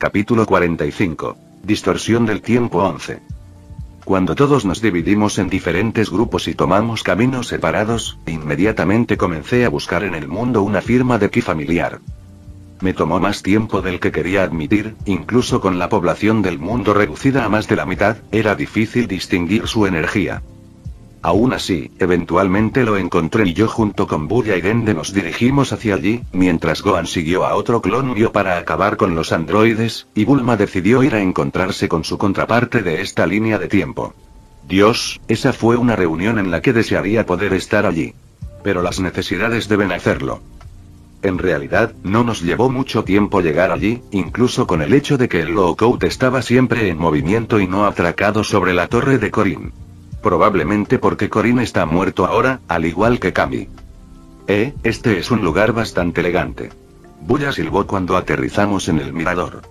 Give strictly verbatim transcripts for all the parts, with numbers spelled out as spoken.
Capítulo cuarenta y cinco. Distorsión del tiempo once. Cuando todos nos dividimos en diferentes grupos y tomamos caminos separados, inmediatamente comencé a buscar en el mundo una firma de ki familiar. Me tomó más tiempo del que quería admitir, incluso con la población del mundo reducida a más de la mitad, era difícil distinguir su energía. Aún así, eventualmente lo encontré y yo junto con Bulla y Dende nos dirigimos hacia allí, mientras Gohan siguió a otro clon mío para acabar con los androides, y Bulma decidió ir a encontrarse con su contraparte de esta línea de tiempo. Dios, esa fue una reunión en la que desearía poder estar allí. Pero las necesidades deben hacerlo. En realidad, no nos llevó mucho tiempo llegar allí, incluso con el hecho de que el lockout estaba siempre en movimiento y no atracado sobre la torre de Korin. Probablemente porque Korin está muerto ahora, al igual que Kami. Eh, este es un lugar bastante elegante. Bulla silbó cuando aterrizamos en el mirador.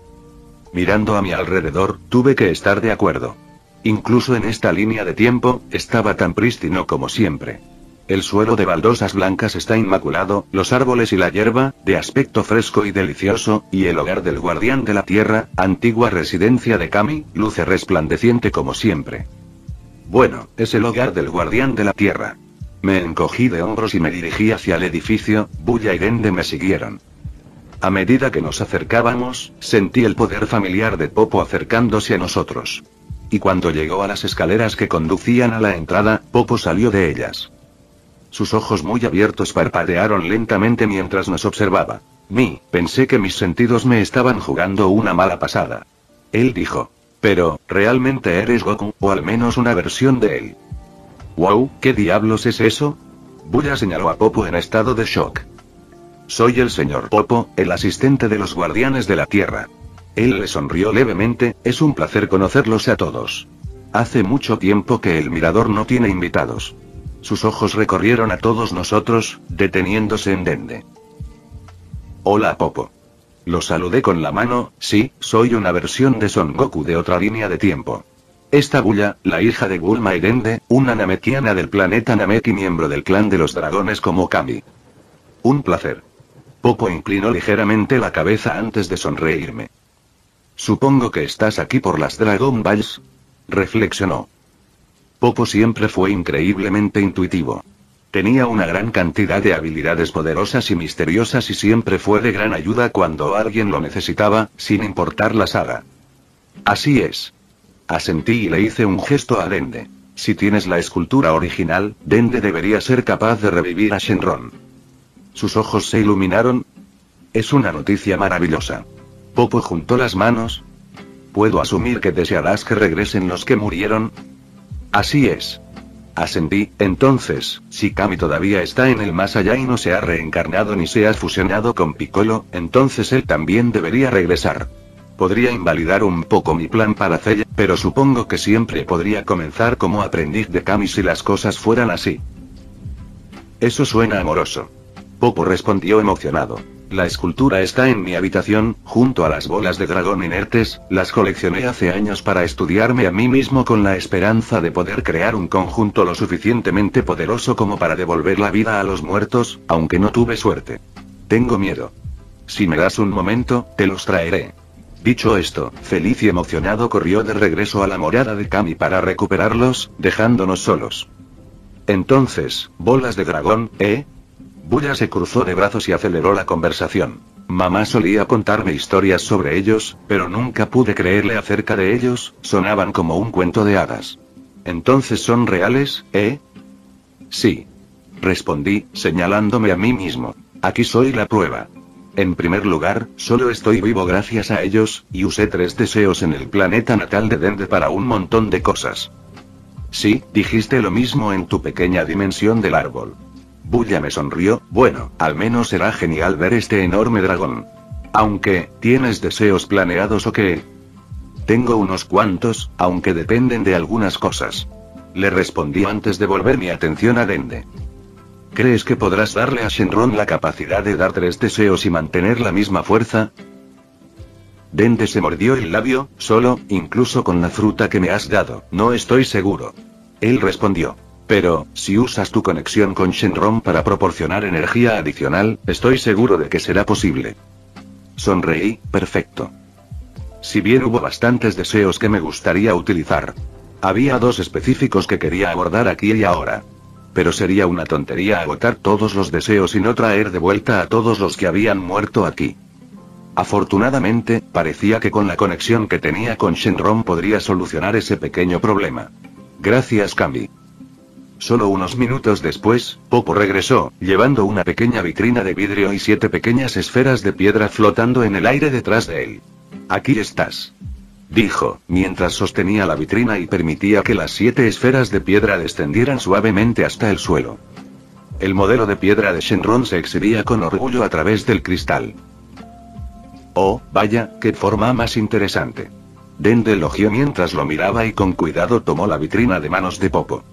Mirando a mi alrededor, tuve que estar de acuerdo. Incluso en esta línea de tiempo, estaba tan prístino como siempre. El suelo de baldosas blancas está inmaculado, los árboles y la hierba, de aspecto fresco y delicioso, y el hogar del guardián de la tierra, antigua residencia de Kami, luce resplandeciente como siempre. Bueno, es el hogar del guardián de la tierra. Me encogí de hombros y me dirigí hacia el edificio, Bulla y Dende me siguieron. A medida que nos acercábamos, sentí el poder familiar de Popo acercándose a nosotros. Y cuando llegó a las escaleras que conducían a la entrada, Popo salió de ellas. Sus ojos muy abiertos parpadearon lentamente mientras nos observaba. Mí, pensé que mis sentidos me estaban jugando una mala pasada. Él dijo: pero, ¿realmente eres Goku, o al menos una versión de él? Wow, ¿qué diablos es eso? Bulla señaló a Popo en estado de shock. Soy el señor Popo, el asistente de los guardianes de la tierra. Él le sonrió levemente, es un placer conocerlos a todos. Hace mucho tiempo que el mirador no tiene invitados. Sus ojos recorrieron a todos nosotros, deteniéndose en Dende. Hola Popo. Lo saludé con la mano, sí, soy una versión de Son Goku de otra línea de tiempo. Esta Bulla, la hija de Bulma y Dende, una namekiana del planeta Namek y miembro del clan de los dragones como Kami. Un placer. Popo inclinó ligeramente la cabeza antes de sonreírme. Supongo que estás aquí por las Dragon Balls, reflexionó. Popo siempre fue increíblemente intuitivo. Tenía una gran cantidad de habilidades poderosas y misteriosas y siempre fue de gran ayuda cuando alguien lo necesitaba, sin importar la saga. Así es. Asentí y le hice un gesto a Dende. Si tienes la escultura original, Dende debería ser capaz de revivir a Shenron. Sus ojos se iluminaron. Es una noticia maravillosa. Popo juntó las manos. ¿Puedo asumir que desearás que regresen los que murieron? Así es. Asentí, entonces, si Kami todavía está en el más allá y no se ha reencarnado ni se ha fusionado con Piccolo, entonces él también debería regresar. Podría invalidar un poco mi plan para hacerlo, pero supongo que siempre podría comenzar como aprendiz de Kami si las cosas fueran así. Eso suena amoroso. Popo respondió emocionado. La escultura está en mi habitación, junto a las bolas de dragón inertes, las coleccioné hace años para estudiarme a mí mismo con la esperanza de poder crear un conjunto lo suficientemente poderoso como para devolver la vida a los muertos, aunque no tuve suerte. Tengo miedo. Si me das un momento, te los traeré. Dicho esto, feliz y emocionado corrió de regreso a la morada de Kami para recuperarlos, dejándonos solos. Entonces, bolas de dragón, ¿eh? Bulla se cruzó de brazos y aceleró la conversación. Mamá solía contarme historias sobre ellos, pero nunca pude creerle acerca de ellos, sonaban como un cuento de hadas. ¿Entonces son reales, eh? Sí. Respondí, señalándome a mí mismo. Aquí soy la prueba. En primer lugar, solo estoy vivo gracias a ellos, y usé tres deseos en el planeta natal de Dende para un montón de cosas. Sí, dijiste lo mismo en tu pequeña dimensión del árbol. Bulla me sonrió, bueno, al menos será genial ver este enorme dragón. Aunque, ¿tienes deseos planeados o qué? Tengo unos cuantos, aunque dependen de algunas cosas. Le respondí antes de volver mi atención a Dende. ¿Crees que podrás darle a Shenron la capacidad de dar tres deseos y mantener la misma fuerza? Dende se mordió el labio, solo, incluso con la fruta que me has dado, no estoy seguro. Él respondió. Pero, si usas tu conexión con Shenron para proporcionar energía adicional, estoy seguro de que será posible. Sonreí, perfecto. Si bien hubo bastantes deseos que me gustaría utilizar. Había dos específicos que quería abordar aquí y ahora. Pero sería una tontería agotar todos los deseos y no traer de vuelta a todos los que habían muerto aquí. Afortunadamente, parecía que con la conexión que tenía con Shenron podría solucionar ese pequeño problema. Gracias, Kami. Solo unos minutos después, Popo regresó, llevando una pequeña vitrina de vidrio y siete pequeñas esferas de piedra flotando en el aire detrás de él. «Aquí estás», dijo, mientras sostenía la vitrina y permitía que las siete esferas de piedra descendieran suavemente hasta el suelo. El modelo de piedra de Shenron se exhibía con orgullo a través del cristal. «Oh, vaya, qué forma más interesante». Dende elogió mientras lo miraba y con cuidado tomó la vitrina de manos de Popo.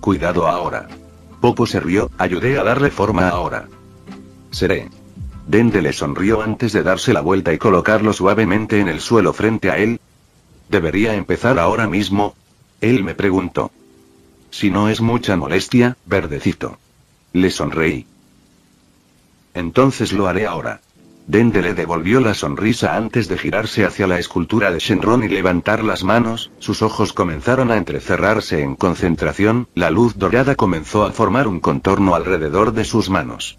«Cuidado ahora». Popo se rió, «ayudé a darle forma ahora». «Seré». Dende le sonrió antes de darse la vuelta y colocarlo suavemente en el suelo frente a él. ¿Debería empezar ahora mismo? Él me preguntó. Si no es mucha molestia, verdecito. Le sonreí. Entonces lo haré ahora. Dende le devolvió la sonrisa antes de girarse hacia la escultura de Shenron y levantar las manos, sus ojos comenzaron a entrecerrarse en concentración, la luz dorada comenzó a formar un contorno alrededor de sus manos.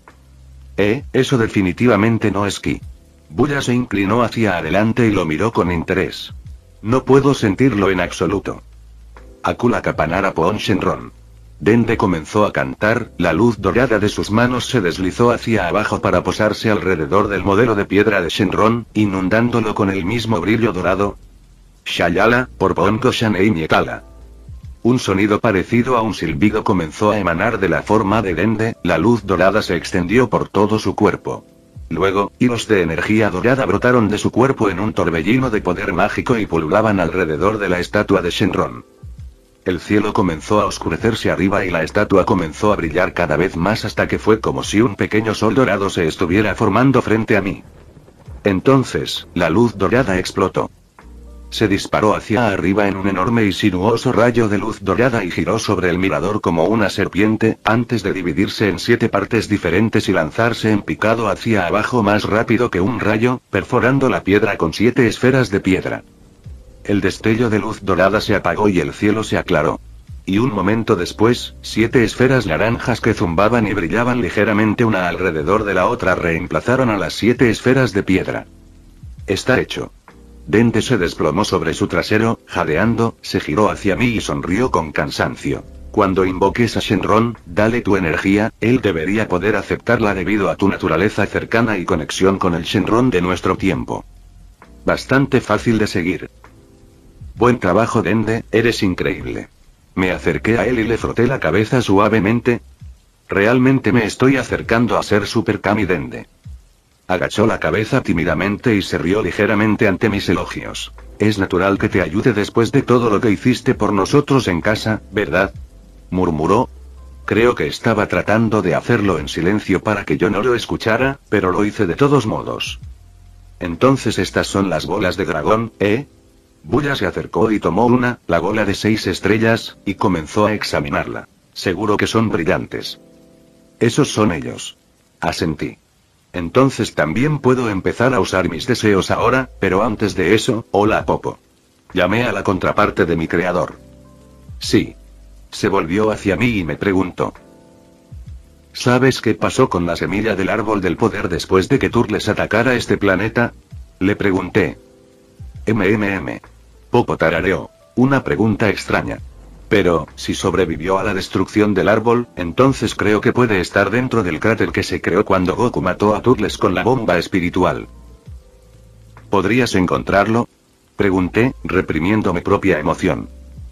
Eh, eso definitivamente no es ki. Bulla se inclinó hacia adelante y lo miró con interés. No puedo sentirlo en absoluto. Akula Kapanara Poon Shenron. Dende comenzó a cantar, la luz dorada de sus manos se deslizó hacia abajo para posarse alrededor del modelo de piedra de Shenron, inundándolo con el mismo brillo dorado. Shayala, por Ponko Shanei Miekala. Un sonido parecido a un silbido comenzó a emanar de la forma de Dende, la luz dorada se extendió por todo su cuerpo. Luego, hilos de energía dorada brotaron de su cuerpo en un torbellino de poder mágico y pululaban alrededor de la estatua de Shenron. El cielo comenzó a oscurecerse arriba y la estatua comenzó a brillar cada vez más hasta que fue como si un pequeño sol dorado se estuviera formando frente a mí. Entonces, la luz dorada explotó. Se disparó hacia arriba en un enorme y sinuoso rayo de luz dorada y giró sobre el mirador como una serpiente, antes de dividirse en siete partes diferentes y lanzarse en picado hacia abajo más rápido que un rayo, perforando la piedra con siete esferas de piedra. El destello de luz dorada se apagó y el cielo se aclaró. Y un momento después, siete esferas naranjas que zumbaban y brillaban ligeramente una alrededor de la otra reemplazaron a las siete esferas de piedra. Está hecho. Dende se desplomó sobre su trasero, jadeando, se giró hacia mí y sonrió con cansancio. Cuando invoques a Shenron, dale tu energía, él debería poder aceptarla debido a tu naturaleza cercana y conexión con el Shenron de nuestro tiempo. Bastante fácil de seguir. Buen trabajo, Dende, eres increíble. Me acerqué a él y le froté la cabeza suavemente. Realmente me estoy acercando a ser Super Kami Dende. Agachó la cabeza tímidamente y se rió ligeramente ante mis elogios. Es natural que te ayude después de todo lo que hiciste por nosotros en casa, ¿verdad? Murmuró. Creo que estaba tratando de hacerlo en silencio para que yo no lo escuchara, pero lo hice de todos modos. Entonces estas son las bolas de dragón, ¿eh? Bulla se acercó y tomó una, la bola de seis estrellas, y comenzó a examinarla. Seguro que son brillantes. Esos son ellos. Asentí. Entonces también puedo empezar a usar mis deseos ahora, pero antes de eso, hola Popo. Llamé a la contraparte de mi creador. Sí. Se volvió hacia mí y me preguntó. ¿Sabes qué pasó con la semilla del árbol del poder después de que Turles atacara este planeta? Le pregunté. MMM. Popo tarareó. Una pregunta extraña. Pero, si sobrevivió a la destrucción del árbol, entonces creo que puede estar dentro del cráter que se creó cuando Goku mató a Turles con la bomba espiritual. ¿Podrías encontrarlo? Pregunté, reprimiendo mi propia emoción.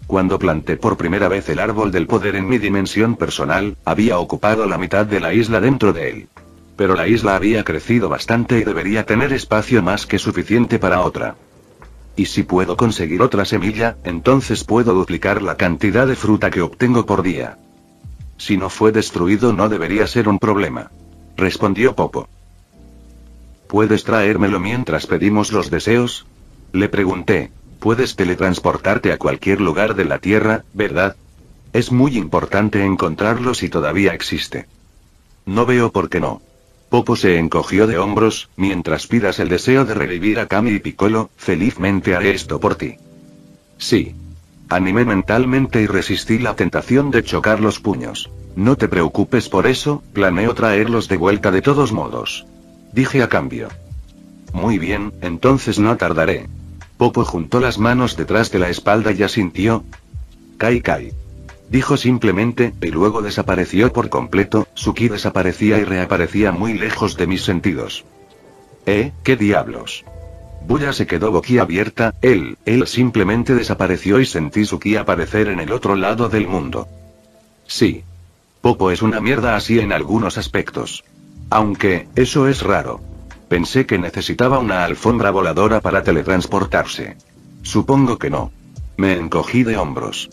Cuando planté por primera vez el árbol del poder en mi dimensión personal, había ocupado la mitad de la isla dentro de él. Pero la isla había crecido bastante y debería tener espacio más que suficiente para otra. Y si puedo conseguir otra semilla, entonces puedo duplicar la cantidad de fruta que obtengo por día. Si no fue destruido no debería ser un problema. Respondió Popo. ¿Puedes traérmelo mientras pedimos los deseos? Le pregunté. Puedes teletransportarte a cualquier lugar de la Tierra, ¿verdad? Es muy importante encontrarlo si todavía existe. No veo por qué no. Popo se encogió de hombros, mientras pidas el deseo de revivir a Kami y Piccolo, felizmente haré esto por ti. Sí. Animé mentalmente y resistí la tentación de chocar los puños. No te preocupes por eso, planeo traerlos de vuelta de todos modos. Dije a cambio. Muy bien, entonces no tardaré. Popo juntó las manos detrás de la espalda y asintió. Kai Kai. Dijo simplemente, y luego desapareció por completo, su ki desaparecía y reaparecía muy lejos de mis sentidos. ¿Eh? ¿Qué diablos? Bulla se quedó boquiabierta, él, él simplemente desapareció y sentí su ki aparecer en el otro lado del mundo. Sí. Popo es una mierda así en algunos aspectos. Aunque, eso es raro. Pensé que necesitaba una alfombra voladora para teletransportarse. Supongo que no. Me encogí de hombros.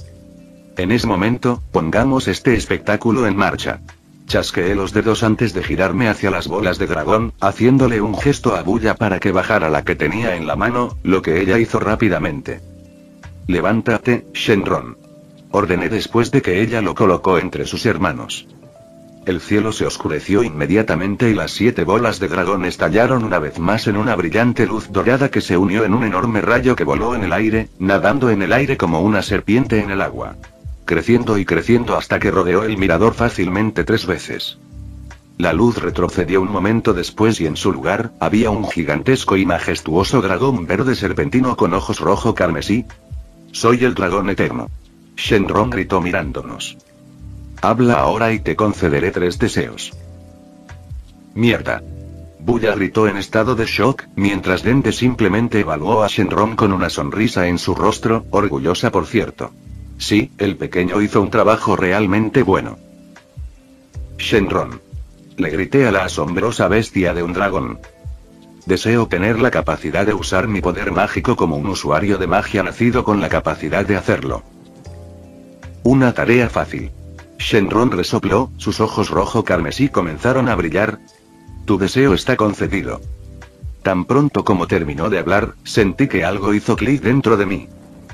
En ese momento, pongamos este espectáculo en marcha. Chasqueé los dedos antes de girarme hacia las bolas de dragón, haciéndole un gesto a Bulla para que bajara la que tenía en la mano, lo que ella hizo rápidamente. Levántate, Shenron. Ordené después de que ella lo colocó entre sus hermanos. El cielo se oscureció inmediatamente y las siete bolas de dragón estallaron una vez más en una brillante luz dorada que se unió en un enorme rayo que voló en el aire, nadando en el aire como una serpiente en el agua. Creciendo y creciendo hasta que rodeó el mirador fácilmente tres veces. La luz retrocedió un momento después y en su lugar, había un gigantesco y majestuoso dragón verde serpentino con ojos rojo carmesí. «Soy el dragón eterno», Shenron gritó mirándonos. «Habla ahora y te concederé tres deseos». «¡Mierda!», Bulla gritó en estado de shock, mientras Dende simplemente evaluó a Shenron con una sonrisa en su rostro, orgullosa por cierto. Sí, el pequeño hizo un trabajo realmente bueno. Shenron. Le grité a la asombrosa bestia de un dragón. Deseo tener la capacidad de usar mi poder mágico como un usuario de magia nacido con la capacidad de hacerlo. Una tarea fácil. Shenron resopló, sus ojos rojo carmesí comenzaron a brillar. Tu deseo está concedido. Tan pronto como terminó de hablar, sentí que algo hizo clic dentro de mí.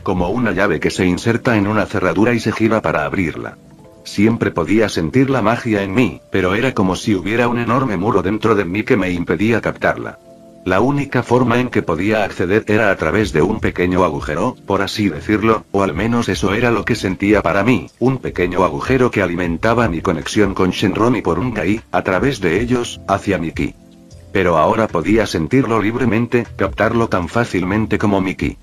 Como una llave que se inserta en una cerradura y se gira para abrirla. Siempre podía sentir la magia en mí, pero era como si hubiera un enorme muro dentro de mí que me impedía captarla. La única forma en que podía acceder era a través de un pequeño agujero, por así decirlo, o al menos eso era lo que sentía para mí, un pequeño agujero que alimentaba mi conexión con Shenron y por un Kai, a través de ellos, hacia mi Ki. Pero ahora podía sentirlo libremente, captarlo tan fácilmente como mi Ki.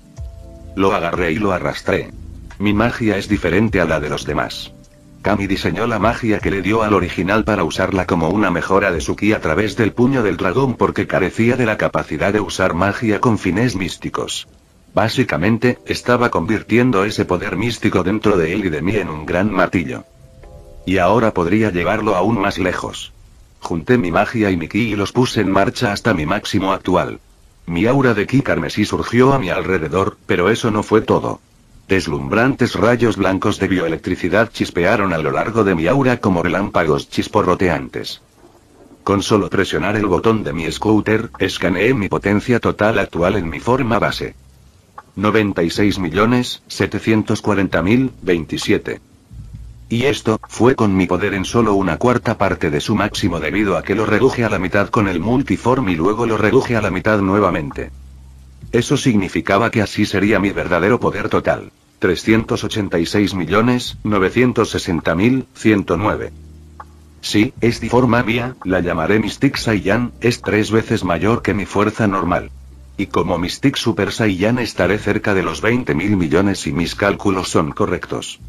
Lo agarré y lo arrastré. Mi magia es diferente a la de los demás. Kami diseñó la magia que le dio al original para usarla como una mejora de su ki a través del puño del dragón porque carecía de la capacidad de usar magia con fines místicos. Básicamente, estaba convirtiendo ese poder místico dentro de él y de mí en un gran martillo. Y ahora podría llevarlo aún más lejos. Junté mi magia y mi ki y los puse en marcha hasta mi máximo actual. Mi aura de ki carmesí surgió a mi alrededor, pero eso no fue todo. Deslumbrantes rayos blancos de bioelectricidad chispearon a lo largo de mi aura como relámpagos chisporroteantes. Con solo presionar el botón de mi scooter, escaneé mi potencia total actual en mi forma base. noventa y seis millones setecientos cuarenta mil veintisiete. Y esto, fue con mi poder en solo una cuarta parte de su máximo debido a que lo reduje a la mitad con el multiform y luego lo reduje a la mitad nuevamente. Eso significaba que así sería mi verdadero poder total. trescientos ochenta y seis millones novecientos sesenta mil ciento nueve. Sí, es de forma mía, la llamaré Mystic Saiyan, es tres veces mayor que mi fuerza normal. Y como Mystic Super Saiyan estaré cerca de los veinte mil millones si mis cálculos son correctos.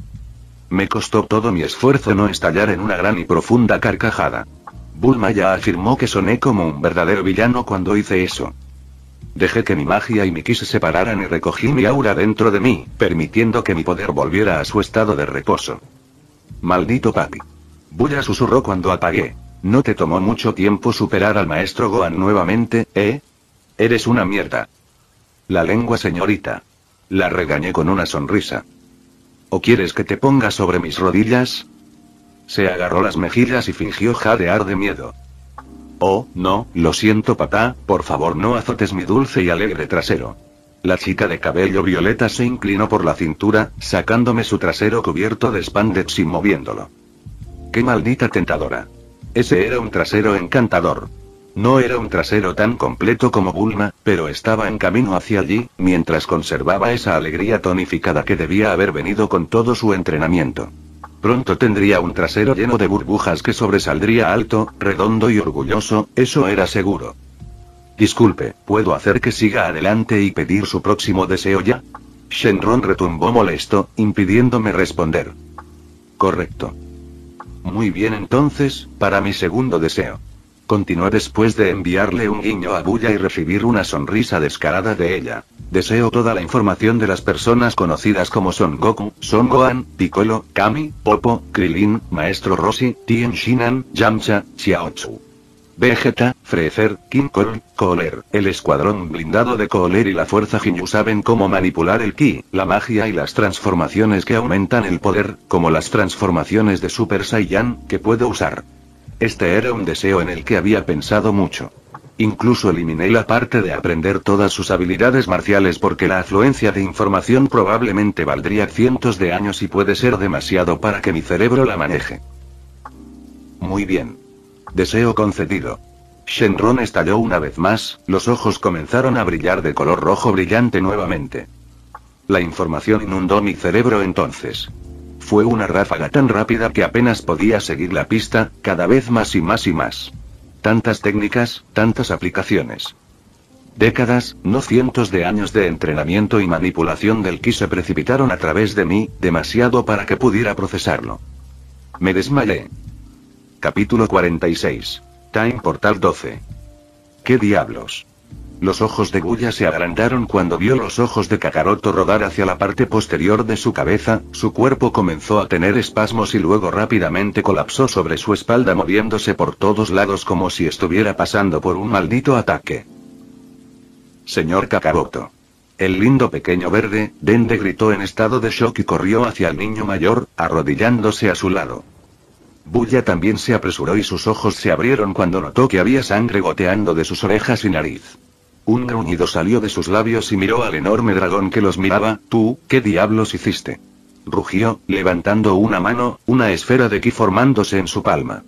Me costó todo mi esfuerzo no estallar en una gran y profunda carcajada. Bulma ya afirmó que soné como un verdadero villano cuando hice eso. Dejé que mi magia y mi ki se separaran y recogí mi aura dentro de mí, permitiendo que mi poder volviera a su estado de reposo. Maldito papi. Bulla susurró cuando apagué. ¿No te tomó mucho tiempo superar al maestro Gohan nuevamente, eh? Eres una mierda. La lengua señorita. La regañé con una sonrisa. ¿O quieres que te ponga sobre mis rodillas? Se agarró las mejillas y fingió jadear de miedo. Oh, no, lo siento papá, por favor no azotes mi dulce y alegre trasero. La chica de cabello violeta se inclinó por la cintura, sacándome su trasero cubierto de spandex y moviéndolo. ¡Qué maldita tentadora! Ese era un trasero encantador. No era un trasero tan completo como Bulma, pero estaba en camino hacia allí, mientras conservaba esa alegría tonificada que debía haber venido con todo su entrenamiento. Pronto tendría un trasero lleno de burbujas que sobresaldría alto, redondo y orgulloso, eso era seguro. Disculpe, ¿puedo hacer que siga adelante y pedir su próximo deseo ya? Shenron retumbó molesto, impidiéndome responder. Correcto. Muy bien entonces, para mi segundo deseo. Continué después de enviarle un guiño a Bulla y recibir una sonrisa descarada de ella. Deseo toda la información de las personas conocidas como Son Goku, Son Gohan, Piccolo, Kami, Popo, Krilin, Maestro Roshi, Tien Shinhan, Yamcha, Chiaotzu, Vegeta, Freezer, King Cold, Kohler, el escuadrón blindado de Kohler y la fuerza Ginyu saben cómo manipular el ki, la magia y las transformaciones que aumentan el poder, como las transformaciones de Super Saiyan, que puedo usar. Este era un deseo en el que había pensado mucho. Incluso eliminé la parte de aprender todas sus habilidades marciales porque la afluencia de información probablemente valdría cientos de años y puede ser demasiado para que mi cerebro la maneje. Muy bien. Deseo concedido. Shenron estalló una vez más, los ojos comenzaron a brillar de color rojo brillante nuevamente. La información inundó mi cerebro entonces. Fue una ráfaga tan rápida que apenas podía seguir la pista, cada vez más y más y más. Tantas técnicas, tantas aplicaciones. Décadas, no cientos de años de entrenamiento y manipulación del ki se precipitaron a través de mí, demasiado para que pudiera procesarlo. Me desmayé. Capítulo cuarenta y seis. Time Portal doce. ¿Qué diablos? Los ojos de Bulla se agrandaron cuando vio los ojos de Kakaroto rodar hacia la parte posterior de su cabeza, su cuerpo comenzó a tener espasmos y luego rápidamente colapsó sobre su espalda moviéndose por todos lados como si estuviera pasando por un maldito ataque. Señor Kakaroto. El lindo pequeño verde, Dende gritó en estado de shock y corrió hacia el niño mayor, arrodillándose a su lado. Bulla también se apresuró y sus ojos se abrieron cuando notó que había sangre goteando de sus orejas y nariz. Un gruñido salió de sus labios y miró al enorme dragón que los miraba. «Tú, ¿qué diablos hiciste?», rugió, levantando una mano, una esfera de ki formándose en su palma.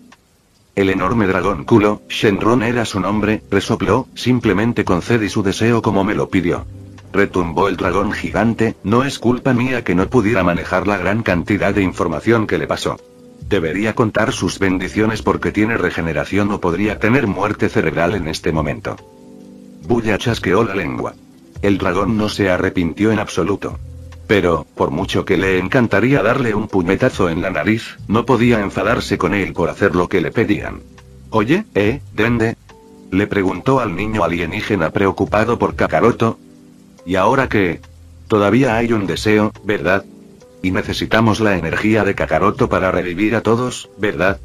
El enorme dragón culo, Shenron era su nombre, resopló, «Simplemente concedí su deseo como me lo pidió». Retumbó el dragón gigante, «No es culpa mía que no pudiera manejar la gran cantidad de información que le pasó. Debería contar sus bendiciones porque tiene regeneración o podría tener muerte cerebral en este momento». Bulla chasqueó la lengua. El dragón no se arrepintió en absoluto. Pero, por mucho que le encantaría darle un puñetazo en la nariz, no podía enfadarse con él por hacer lo que le pedían. «Oye, ¿eh, Dende?», le preguntó al niño alienígena preocupado por Kakaroto. «¿Y ahora qué? Todavía hay un deseo, ¿verdad? Y necesitamos la energía de Kakaroto para revivir a todos, ¿verdad?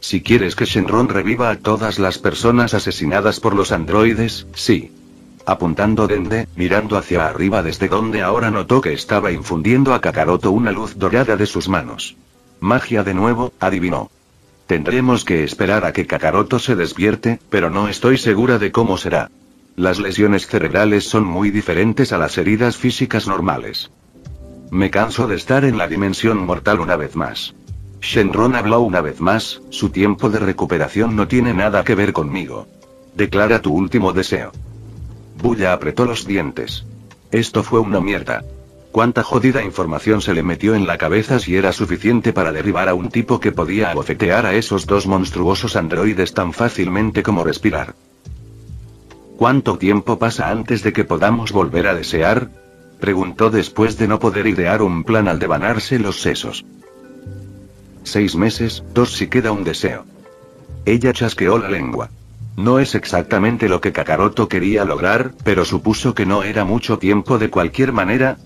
Si quieres que Shenron reviva a todas las personas asesinadas por los androides, sí». Apuntando Dende, mirando hacia arriba desde donde ahora notó que estaba infundiendo a Kakaroto una luz dorada de sus manos. Magia de nuevo, adivinó. Tendremos que esperar a que Kakaroto se despierte, pero no estoy segura de cómo será. Las lesiones cerebrales son muy diferentes a las heridas físicas normales. Me canso de estar en la dimensión mortal una vez más. Shenron habló una vez más, su tiempo de recuperación no tiene nada que ver conmigo. Declara tu último deseo. Bulla apretó los dientes. Esto fue una mierda. ¿Cuánta jodida información se le metió en la cabeza si era suficiente para derribar a un tipo que podía abofetear a esos dos monstruosos androides tan fácilmente como respirar? ¿Cuánto tiempo pasa antes de que podamos volver a desear?, preguntó después de no poder idear un plan al devanarse los sesos. Seis meses, dos si queda un deseo. Ella chasqueó la lengua. No es exactamente lo que Kakaroto quería lograr, pero supuso que no era mucho tiempo de cualquier manera.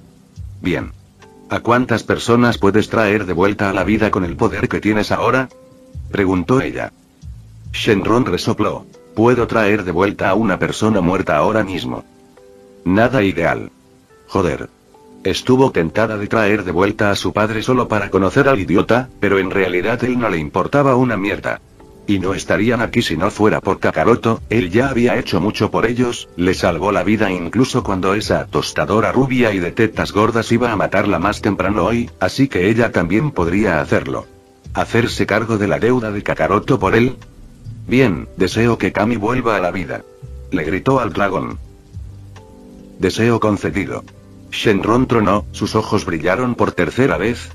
Bien. ¿A cuántas personas puedes traer de vuelta a la vida con el poder que tienes ahora?, preguntó ella. Shenron resopló. Puedo traer de vuelta a una persona muerta ahora mismo. Nada ideal. Joder. Estuvo tentada de traer de vuelta a su padre solo para conocer al idiota, pero en realidad él no le importaba una mierda. Y no estarían aquí si no fuera por Kakaroto, él ya había hecho mucho por ellos, le salvó la vida incluso cuando esa tostadora rubia y de tetas gordas iba a matarla más temprano hoy, así que ella también podría hacerlo. ¿Hacerse cargo de la deuda de Kakaroto por él? Bien, deseo que Kami vuelva a la vida. Le gritó al dragón. Deseo concedido. Shenron tronó, sus ojos brillaron por tercera vez.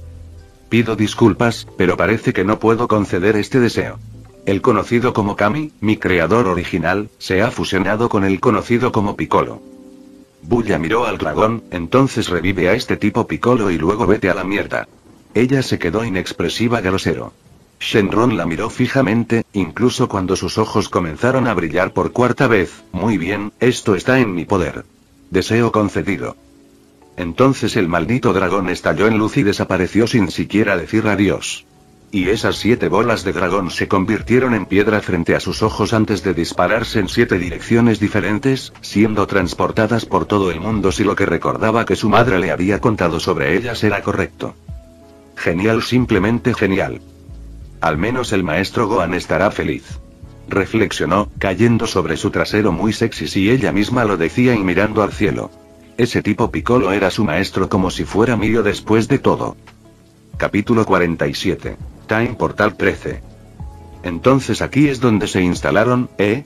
Pido disculpas, pero parece que no puedo conceder este deseo. El conocido como Kami, mi creador original, se ha fusionado con el conocido como Piccolo. Bulla miró al dragón, entonces revive a este tipo Piccolo y luego vete a la mierda. Ella se quedó inexpresiva. Grosero. Shenron la miró fijamente, incluso cuando sus ojos comenzaron a brillar por cuarta vez. Muy bien, esto está en mi poder. Deseo concedido. Entonces el maldito dragón estalló en luz y desapareció sin siquiera decir adiós. Y esas siete bolas de dragón se convirtieron en piedra frente a sus ojos antes de dispararse en siete direcciones diferentes, siendo transportadas por todo el mundo si lo que recordaba que su madre le había contado sobre ellas era correcto. Genial, simplemente genial. Al menos el maestro Gohan estará feliz. Reflexionó, cayendo sobre su trasero muy sexy si ella misma lo decía y mirando al cielo. Ese tipo Piccolo era su maestro como si fuera mío después de todo. Capítulo cuarenta y siete. Time Portal trece. Entonces aquí es donde se instalaron, ¿eh?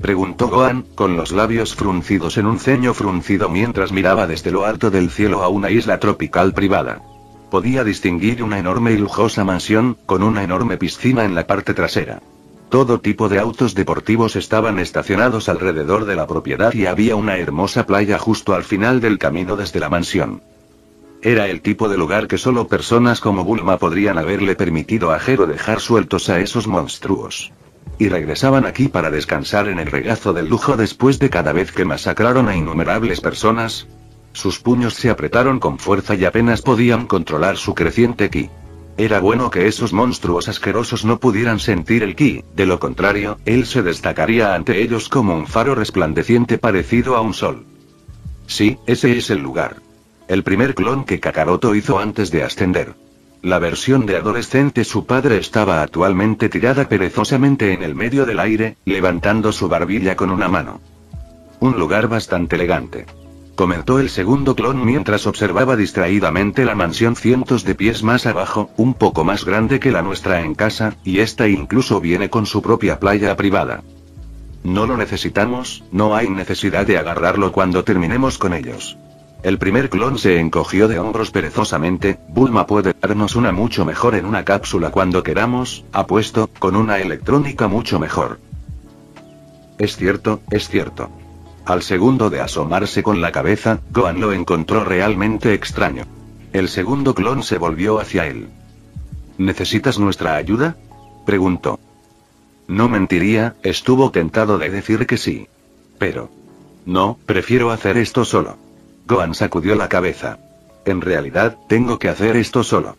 Preguntó Gohan, con los labios fruncidos en un ceño fruncido mientras miraba desde lo alto del cielo a una isla tropical privada. Podía distinguir una enorme y lujosa mansión, con una enorme piscina en la parte trasera. Todo tipo de autos deportivos estaban estacionados alrededor de la propiedad y había una hermosa playa justo al final del camino desde la mansión. Era el tipo de lugar que solo personas como Bulma podrían haberle permitido a Gero dejar sueltos a esos monstruos. Y regresaban aquí para descansar en el regazo del lujo después de cada vez que masacraron a innumerables personas. Sus puños se apretaron con fuerza y apenas podían controlar su creciente ki. Era bueno que esos monstruos asquerosos no pudieran sentir el ki, de lo contrario, él se destacaría ante ellos como un faro resplandeciente parecido a un sol. Sí, ese es el lugar. El primer clon que Kakaroto hizo antes de ascender. La versión de adolescente su padre estaba actualmente tirada perezosamente en el medio del aire, levantando su barbilla con una mano. Un lugar bastante elegante. Comentó el segundo clon mientras observaba distraídamente la mansión cientos de pies más abajo, un poco más grande que la nuestra en casa, y esta incluso viene con su propia playa privada. No lo necesitamos, no hay necesidad de agarrarlo cuando terminemos con ellos. El primer clon se encogió de hombros perezosamente. Bulma puede darnos una mucho mejor en una cápsula cuando queramos, apuesto, con una electrónica mucho mejor. Es cierto, es cierto. Al segundo de asomarse con la cabeza, Gohan lo encontró realmente extraño. El segundo clon se volvió hacia él. ¿Necesitas nuestra ayuda? Preguntó. No mentiría, estuvo tentado de decir que sí. Pero... no, prefiero hacer esto solo. Gohan sacudió la cabeza. En realidad, tengo que hacer esto solo.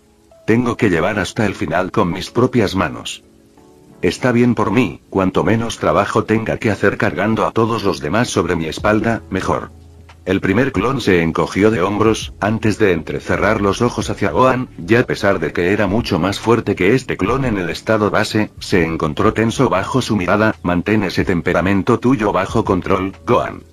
Tengo que llevar hasta el final con mis propias manos. Está bien por mí, cuanto menos trabajo tenga que hacer cargando a todos los demás sobre mi espalda, mejor. El primer clon se encogió de hombros, antes de entrecerrar los ojos hacia Gohan, y a pesar de que era mucho más fuerte que este clon en el estado base, se encontró tenso bajo su mirada. Mantén ese temperamento tuyo bajo control, Gohan.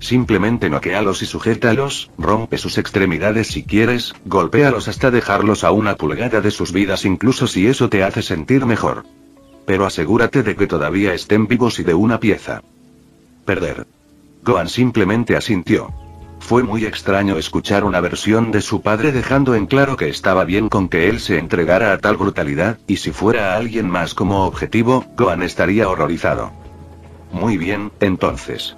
Simplemente noquéalos y sujétalos, rompe sus extremidades si quieres, golpéalos hasta dejarlos a una pulgada de sus vidas incluso si eso te hace sentir mejor. Pero asegúrate de que todavía estén vivos y de una pieza. Perder. Gohan simplemente asintió. Fue muy extraño escuchar una versión de su padre dejando en claro que estaba bien con que él se entregara a tal brutalidad, y si fuera alguien más como objetivo, Gohan estaría horrorizado. Muy bien, entonces.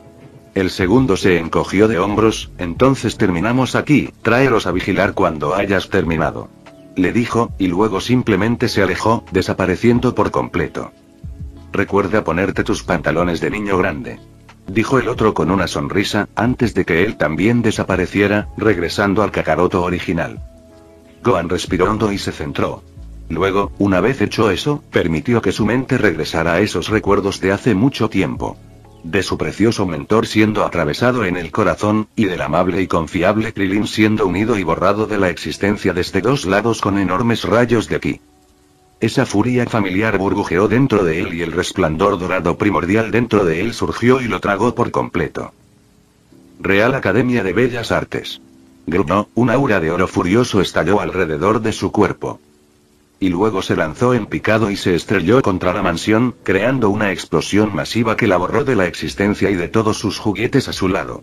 El segundo se encogió de hombros. Entonces terminamos aquí, tráelos a vigilar cuando hayas terminado. Le dijo, y luego simplemente se alejó, desapareciendo por completo. Recuerda ponerte tus pantalones de niño grande. Dijo el otro con una sonrisa, antes de que él también desapareciera, regresando al Kakaroto original. Gohan respiró hondo y se centró. Luego, una vez hecho eso, permitió que su mente regresara a esos recuerdos de hace mucho tiempo. De su precioso mentor siendo atravesado en el corazón, y del amable y confiable Krilin siendo unido y borrado de la existencia desde dos lados con enormes rayos de ki. Esa furia familiar burbujeó dentro de él y el resplandor dorado primordial dentro de él surgió y lo tragó por completo. Real Academia de Bellas Artes. Gruñó, un aura de oro furioso estalló alrededor de su cuerpo. y luego se lanzó en picado y se estrelló contra la mansión, creando una explosión masiva que la borró de la existencia y de todos sus juguetes a su lado.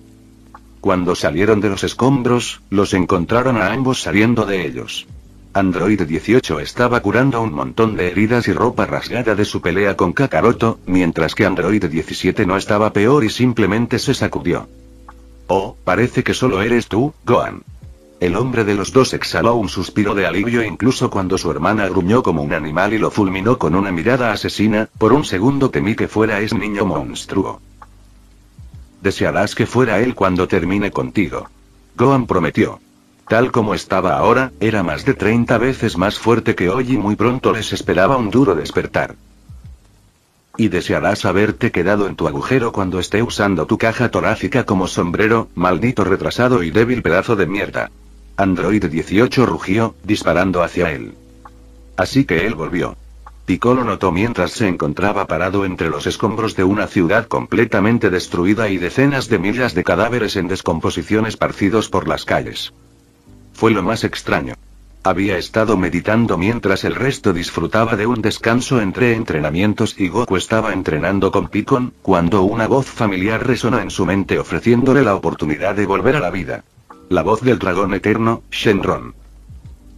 Cuando salieron de los escombros, los encontraron a ambos saliendo de ellos. Android dieciocho estaba curando un montón de heridas y ropa rasgada de su pelea con Kakaroto, mientras que Android diecisiete no estaba peor y simplemente se sacudió. Oh, parece que solo eres tú, Gohan. El hombre de los dos exhaló un suspiro de alivio incluso cuando su hermana gruñó como un animal y lo fulminó con una mirada asesina, por un segundo temí que fuera ese niño monstruo. Desearás que fuera él cuando termine contigo. Gohan prometió. Tal como estaba ahora, era más de treinta veces más fuerte que hoy y muy pronto les esperaba un duro despertar. Y desearás haberte quedado en tu agujero cuando esté usando tu caja torácica como sombrero, maldito retrasado y débil pedazo de mierda. Android dieciocho rugió, disparando hacia él. Así que él volvió. Piccolo notó mientras se encontraba parado entre los escombros de una ciudad completamente destruida y decenas de millas de cadáveres en descomposición esparcidos por las calles. Fue lo más extraño. Había estado meditando mientras el resto disfrutaba de un descanso entre entrenamientos y Goku estaba entrenando con Piccolo, cuando una voz familiar resonó en su mente ofreciéndole la oportunidad de volver a la vida. La voz del dragón eterno, Shenron.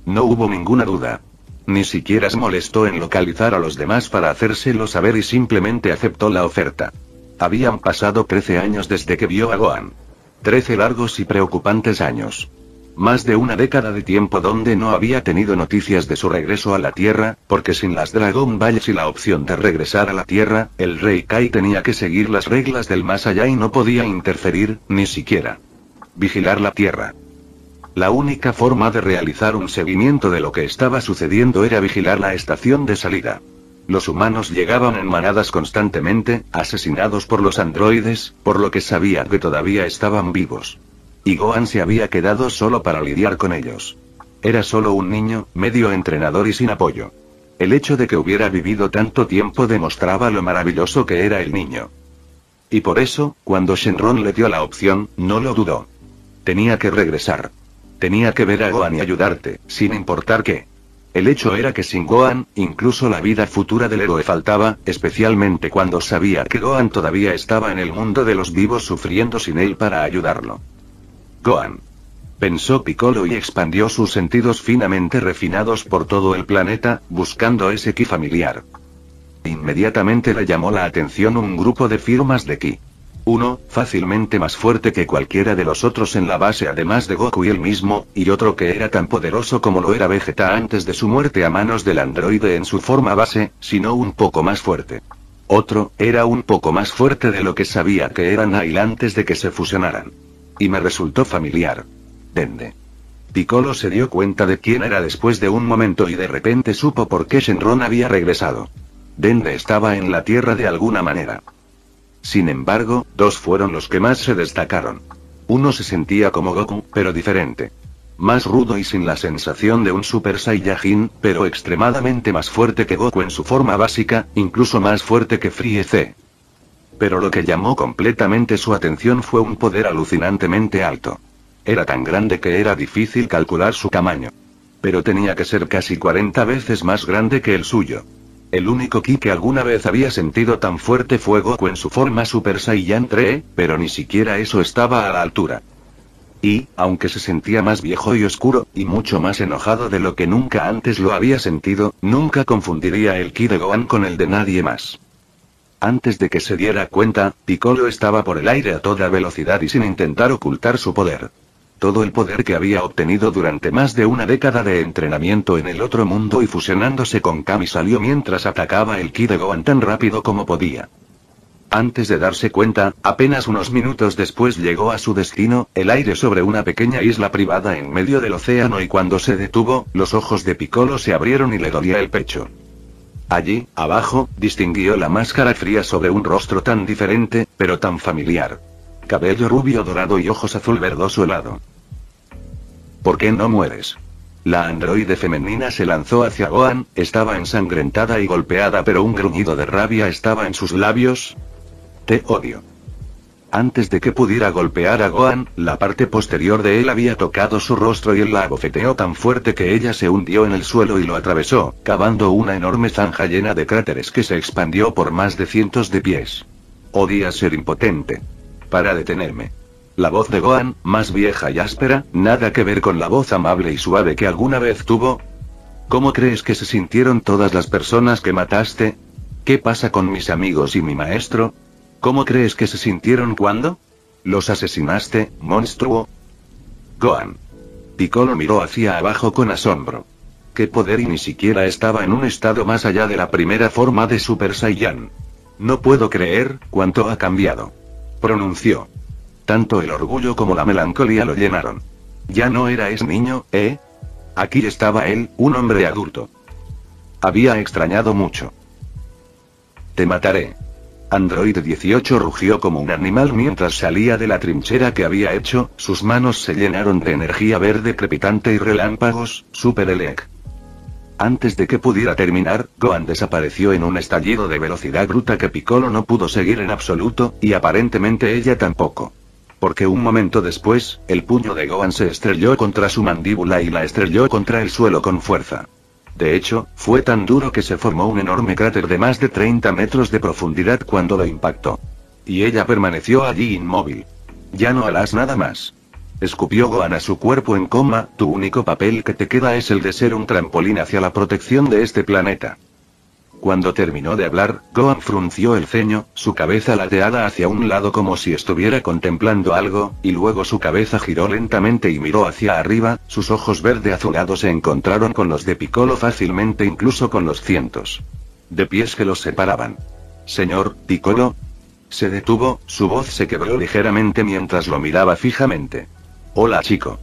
No hubo ninguna duda. Ni siquiera se molestó en localizar a los demás para hacérselo saber y simplemente aceptó la oferta. Habían pasado trece años desde que vio a Gohan. Trece largos y preocupantes años. Más de una década de tiempo donde no había tenido noticias de su regreso a la Tierra, porque sin las Dragon Balls y la opción de regresar a la Tierra, el Rey Kai tenía que seguir las reglas del más allá y no podía interferir, ni siquiera vigilar la Tierra. La única forma de realizar un seguimiento de lo que estaba sucediendo era vigilar la estación de salida. Los humanos llegaban en manadas constantemente, asesinados por los androides, por lo que sabía que todavía estaban vivos. Y Gohan se había quedado solo para lidiar con ellos. Era solo un niño, medio entrenador y sin apoyo. El hecho de que hubiera vivido tanto tiempo demostraba lo maravilloso que era el niño. Y por eso, cuando Shenron le dio la opción, no lo dudó. Tenía que regresar. Tenía que ver a Gohan y ayudarte, sin importar qué. El hecho era que sin Gohan, incluso la vida futura del héroe faltaba, especialmente cuando sabía que Gohan todavía estaba en el mundo de los vivos sufriendo sin él para ayudarlo. Gohan. Pensó Piccolo y expandió sus sentidos finamente refinados por todo el planeta, buscando ese ki familiar. Inmediatamente le llamó la atención un grupo de firmas de ki. Uno, fácilmente más fuerte que cualquiera de los otros en la base además de Goku y él mismo, y otro que era tan poderoso como lo era Vegeta antes de su muerte a manos del androide en su forma base, sino un poco más fuerte. Otro, era un poco más fuerte de lo que sabía que era Nail antes de que se fusionaran. Y me resultó familiar. Dende. Piccolo se dio cuenta de quién era después de un momento y de repente supo por qué Shenron había regresado. Dende estaba en la Tierra de alguna manera. Sin embargo, dos fueron los que más se destacaron. Uno se sentía como Goku, pero diferente. Más rudo y sin la sensación de un Super Saiyajin, pero extremadamente más fuerte que Goku en su forma básica, incluso más fuerte que Freezer. Pero lo que llamó completamente su atención fue un poder alucinantemente alto. Era tan grande que era difícil calcular su tamaño. Pero tenía que ser casi cuarenta veces más grande que el suyo. El único ki que alguna vez había sentido tan fuerte fue Goku en su forma Super Saiyan tres, pero ni siquiera eso estaba a la altura. Y, aunque se sentía más viejo y oscuro, y mucho más enojado de lo que nunca antes lo había sentido, nunca confundiría el ki de Gohan con el de nadie más. Antes de que se diera cuenta, Piccolo estaba por el aire a toda velocidad y sin intentar ocultar su poder. Todo el poder que había obtenido durante más de una década de entrenamiento en el otro mundo y fusionándose con Kami salió mientras atacaba el ki de Gohan tan rápido como podía. Antes de darse cuenta, apenas unos minutos después llegó a su destino, el aire sobre una pequeña isla privada en medio del océano y cuando se detuvo, los ojos de Piccolo se abrieron y le dolía el pecho. Allí, abajo, distinguió la máscara fría sobre un rostro tan diferente, pero tan familiar. Cabello rubio dorado y ojos azul verdoso helado. ¿Por qué no mueres? La androide femenina se lanzó hacia Gohan, estaba ensangrentada y golpeada pero un gruñido de rabia estaba en sus labios. Te odio. Antes de que pudiera golpear a Gohan, la parte posterior de él había tocado su rostro y él la abofeteó tan fuerte que ella se hundió en el suelo y lo atravesó, cavando una enorme zanja llena de cráteres que se expandió por más de cientos de pies. Odia ser impotente. Para detenerme. La voz de Gohan, más vieja y áspera, nada que ver con la voz amable y suave que alguna vez tuvo. ¿Cómo crees que se sintieron todas las personas que mataste? ¿Qué pasa con mis amigos y mi maestro? ¿Cómo crees que se sintieron cuando los asesinaste, monstruo? Gohan. Piccolo miró hacia abajo con asombro. ¿Qué poder? Y ni siquiera estaba en un estado más allá de la primera forma de Super Saiyan. No puedo creer cuánto ha cambiado. Pronunció. Tanto el orgullo como la melancolía lo llenaron. Ya no era ese niño, ¿eh? Aquí estaba él, un hombre adulto. Había extrañado mucho. Te mataré. Android dieciocho rugió como un animal mientras salía de la trinchera que había hecho, sus manos se llenaron de energía verde crepitante y relámpagos, Super Elec. Antes de que pudiera terminar, Gohan desapareció en un estallido de velocidad bruta que Piccolo no pudo seguir en absoluto, y aparentemente ella tampoco. Porque un momento después, el puño de Gohan se estrelló contra su mandíbula y la estrelló contra el suelo con fuerza. De hecho, fue tan duro que se formó un enorme cráter de más de treinta metros de profundidad cuando lo impactó. Y ella permaneció allí inmóvil. Ya no harás nada más. Escupió Gohan a su cuerpo en coma, tu único papel que te queda es el de ser un trampolín hacia la protección de este planeta. Cuando terminó de hablar, Gohan frunció el ceño, su cabeza ladeada hacia un lado como si estuviera contemplando algo, y luego su cabeza giró lentamente y miró hacia arriba, sus ojos verde azulados se encontraron con los de Piccolo fácilmente, incluso con los cientos de pies que los separaban. Señor, Piccolo. Se detuvo, su voz se quebró ligeramente mientras lo miraba fijamente. Hola, chico.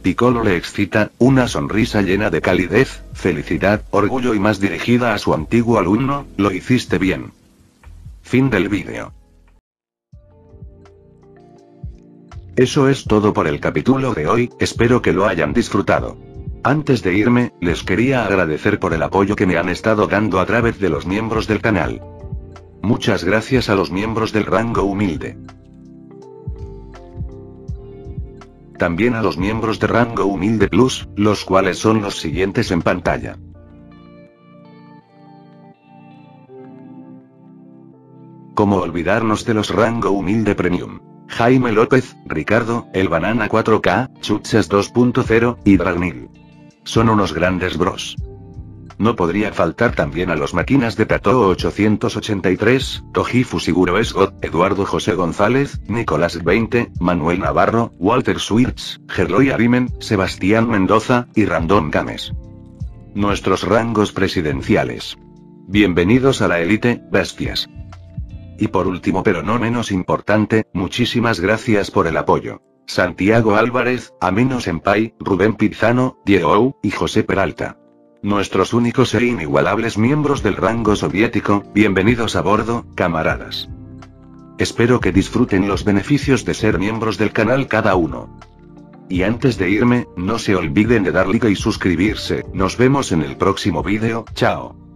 Piccolo le excita, una sonrisa llena de calidez, felicidad, orgullo y más dirigida a su antiguo alumno, lo hiciste bien. Fin del vídeo. Eso es todo por el capítulo de hoy, espero que lo hayan disfrutado. Antes de irme, les quería agradecer por el apoyo que me han estado dando a través de los miembros del canal. Muchas gracias a los miembros del rango humilde. También a los miembros de rango humilde plus, los cuales son los siguientes en pantalla. Como olvidarnos de los rango humilde premium. Jaime López, Ricardo, El Banana cuatro K, Chuchas dos punto cero, y Dragnil. Son unos grandes bros. No podría faltar también a los máquinas de Tato ochocientos ochenta y tres, Tojifu Siguro Esgot, Eduardo José González, Nicolás veinte, Manuel Navarro, Walter Switz, Gerloy Arimen, Sebastián Mendoza, y Randón Gámez. Nuestros rangos presidenciales. Bienvenidos a la élite, bestias. Y por último pero no menos importante, muchísimas gracias por el apoyo. Santiago Álvarez, Amino Senpai, Rubén Pizano, Diego, y José Peralta. Nuestros únicos e inigualables miembros del rango soviético, bienvenidos a bordo, camaradas. Espero que disfruten los beneficios de ser miembros del canal cada uno. Y antes de irme, no se olviden de dar like y suscribirse, nos vemos en el próximo vídeo, chao.